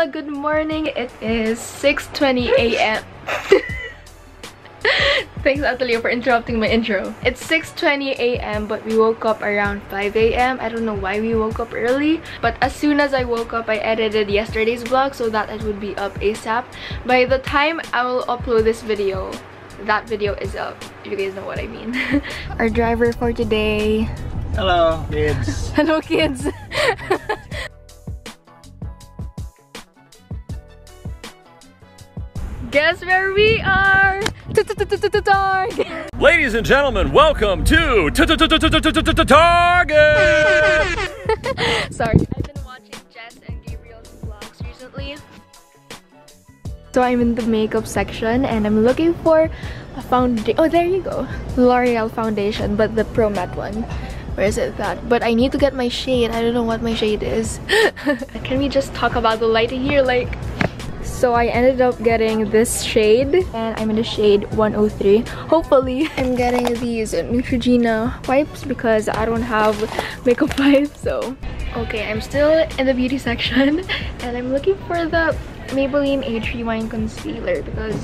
Hello, good morning. It is 6:20 a.m. Thanks, Atalia, for interrupting my intro. It's 6:20 a.m. but we woke up around 5 a.m. I don't know why we woke up early, but as soon as I woke up, I edited yesterday's vlog so that it would be up ASAP. By the time I will upload this video, that video is up, if you guys know what I mean. Our driver for today. Hello, kids. Hello, kids. Guess where we are? Target. Ladies and gentlemen, welcome to Target. Sorry, I've been watching Jess and Gabriel's vlogs recently. So I'm in the makeup section and I'm looking for a foundation. Oh, there you go, L'Oreal foundation, but the Pro Matte one. Where is it that? But I need to get my shade. I don't know what my shade is. Can we just talk about the lighting here, like? So I ended up getting this shade and I'm in the shade 103. Hopefully I'm getting these Neutrogena wipes because I don't have makeup wipes. So okay, I'm still in the beauty section and I'm looking for the Maybelline Age Rewind Concealer because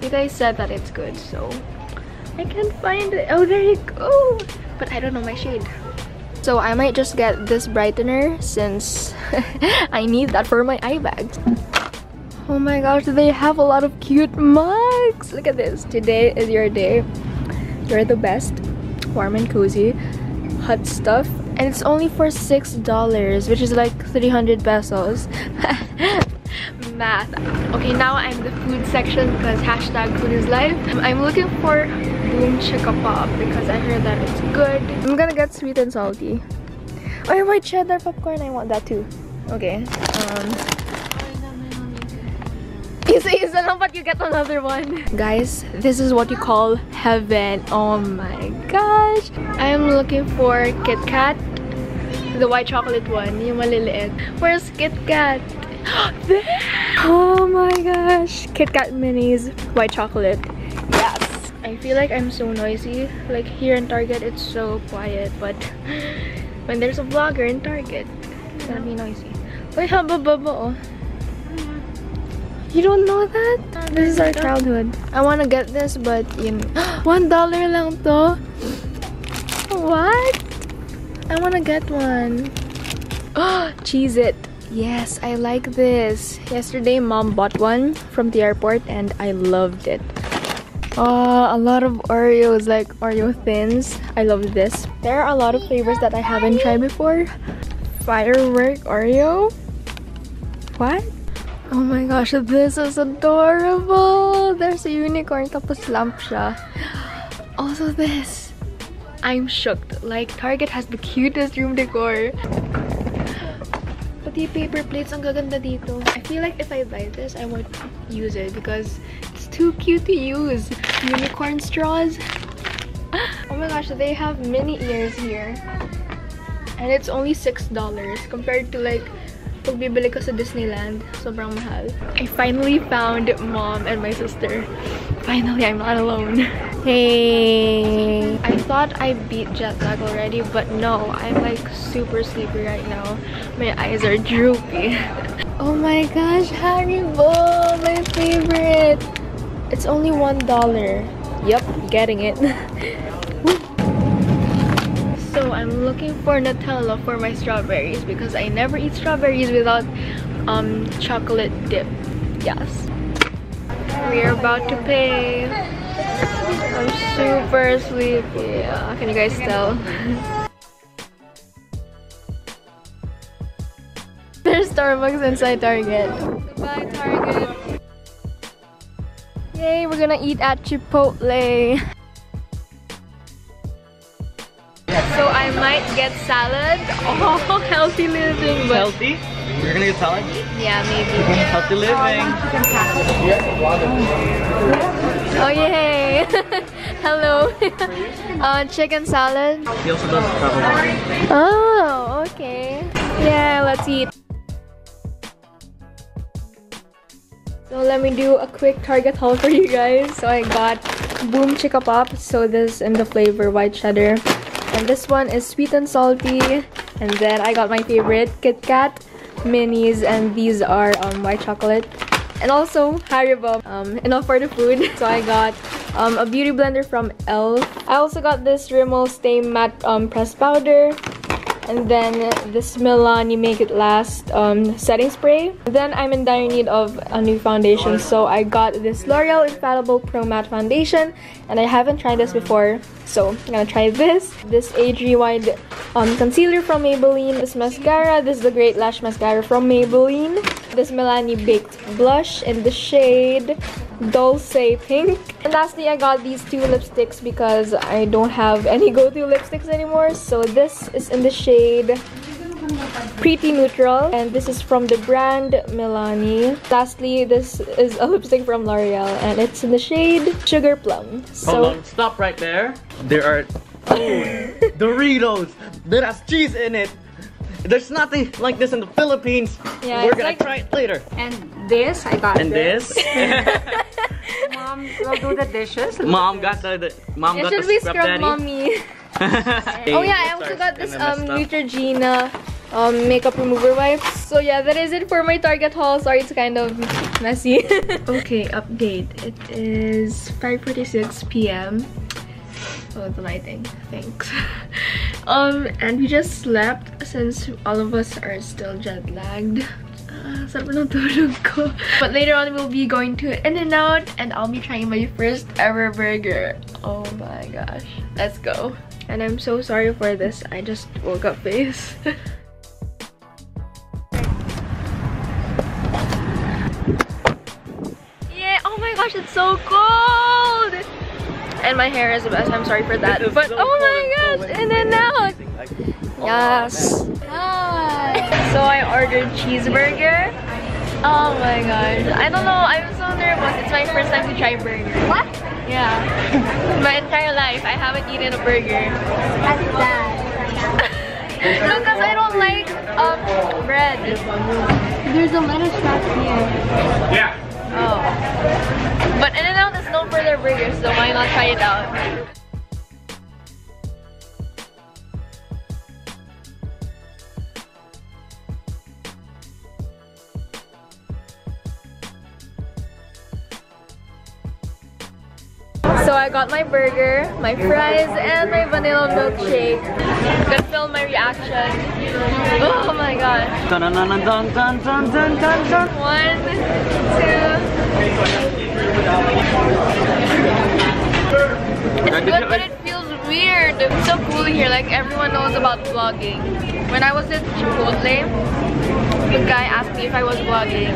you guys said that it's good, so I can't find it. Oh, there you go, but I don't know my shade. So I might just get this brightener since I need that for my eye bags. Oh my gosh, they have a lot of cute mugs. Look at this. Today is your day. You're the best. Warm and cozy. Hot stuff. And it's only for $6, which is like 300 pesos. Math. Okay, now I'm the food section because hashtag food is life. I'm looking for BoomChickaPop because I heard that it's good. I'm gonna get sweet and salty. Oh, my cheddar popcorn. I want that too. Okay. Isa lang, but you get another one. Guys, this is what you call heaven. Oh my gosh. I am looking for Kit Kat. The white chocolate one. Yung maliliit. Where's Kit Kat? There! Oh my gosh. Kit Kat Minis. White chocolate. Yes. I feel like I'm so noisy. Like here in Target, it's so quiet. But when there's a vlogger in Target, it's gonna be noisy. Wait, haba-baba. You don't know that? This is our childhood. I want to get this, but you know, $1 lang to. What? I want to get one. Oh, Cheez-It. Yes, I like this. Yesterday, mom bought one from the airport and I loved it. Oh, a lot of Oreos, like Oreo thins. I love this. There are a lot of flavors that I haven't tried before. Firework Oreo? What? Oh my gosh, this is adorable! There's a unicorn, tapos lamp siya. Also this! I'm shocked. Like, Target has the cutest room decor. Pati paper plates, ang gaganda dito. I feel like if I buy this, I won't use it because it's too cute to use. Unicorn straws. Oh my gosh, they have mini ears here. And it's only $6 compared to like pag bibili ko sa Disneyland, sobrang mahal. I finally found mom and my sister. Finally, I'm not alone. Hey! I thought I beat jet lag already, but no, I'm like super sleepy right now. My eyes are droopy. Oh my gosh, Haribo! My favorite! It's only $1. Yep, getting it. So I'm looking for Nutella for my strawberries because I never eat strawberries without chocolate dip. Yes. We're about to pay. I'm super sleepy. Yeah. Can you guys tell? There's Starbucks inside Target. Goodbye, Target. Yay, we're gonna eat at Chipotle. So I might get salad. Oh, healthy living. But healthy? You're gonna get salad? Yeah, maybe. Healthy living. Oh yay! Hello. Chicken salad. He also does travel. Oh, okay. Yeah, let's eat. So let me do a quick Target haul for you guys. So I got BoomChickaPop. So this in the flavor white cheddar. And this one is sweet and salty. And then I got my favorite, Kit Kat. minis, and these are white chocolate. And also Haribo. Enough for the food. So I got a beauty blender from ELF. I also got this Rimmel Stay Matte Pressed Powder. And then this Milani Make It Last setting spray. Then I'm in dire need of a new foundation, so I got this L'Oreal Infallible Pro Matte Foundation, and I haven't tried this before, so I'm gonna try this. This Age Rewind Concealer from Maybelline. This mascara. This is the Great Lash Mascara from Maybelline. This Milani Baked Blush in the shade Dulce Pink. And lastly, I got these two lipsticks because I don't have any go-to lipsticks anymore. So this is in the shade Pretty Neutral, and this is from the brand Milani. Lastly, this is a lipstick from L'Oreal, and it's in the shade Sugar Plum. So hold on, stop right there. There are Doritos that has cheese in it. There's nothing like this in the Philippines. Yeah, we're gonna try it later. And this, I got. And this. Mom will do the dishes. Mom got the scrub, mommy. Oh yeah, I also got this Neutrogena makeup remover wipes. So yeah, that is it for my Target haul. Sorry, it's kind of messy. Okay, update. It is 5:46 p.m. Oh, the lighting. Thanks. And we just slept since all of us are still jet lagged. But later on, we'll be going to In N Out, and I'll be trying my first ever burger. Oh my gosh. Let's go. And I'm so sorry for this. I just woke up face. Yeah, oh my gosh, it's so cold! And my hair is the best. I'm sorry for that. But so oh my gosh, In N Out! Yes. Hi. So I ordered cheeseburger. Oh my gosh. I don't know. I'm so nervous. It's my first time to try burger. What? Yeah. My entire life, I haven't eaten a burger. That's sad. No, because I don't like bread. There's a lettuce wrap here. Yeah. Oh. But In N Out is known for their burgers, so why not try it out? So I got my burger, my fries, and my vanilla milkshake. I'm gonna film my reaction. Oh my gosh. 1, 2. It's good, but it feels weird. It's so cool here. Like, everyone knows about vlogging. When I was at Chipotle, the guy asked me if I was vlogging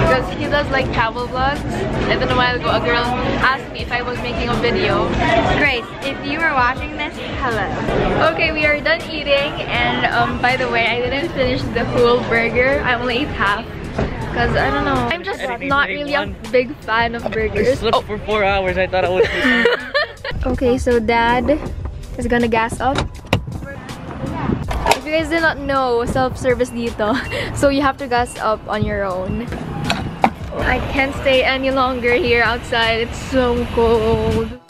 because he does like travel vlogs, and then a while ago a girl asked me if I was making a video. Grace, if you were watching this, hello. Okay, we are done eating, and by the way, I didn't finish the whole burger. I only ate half because I don't know, I'm just not really a big fan of burgers. I slept for 4 hours. I thought I was okay, so Dad is gonna gas up. If you guys did not know, self-service dito. So you have to gas up on your own. I can't stay any longer here outside. It's so cold.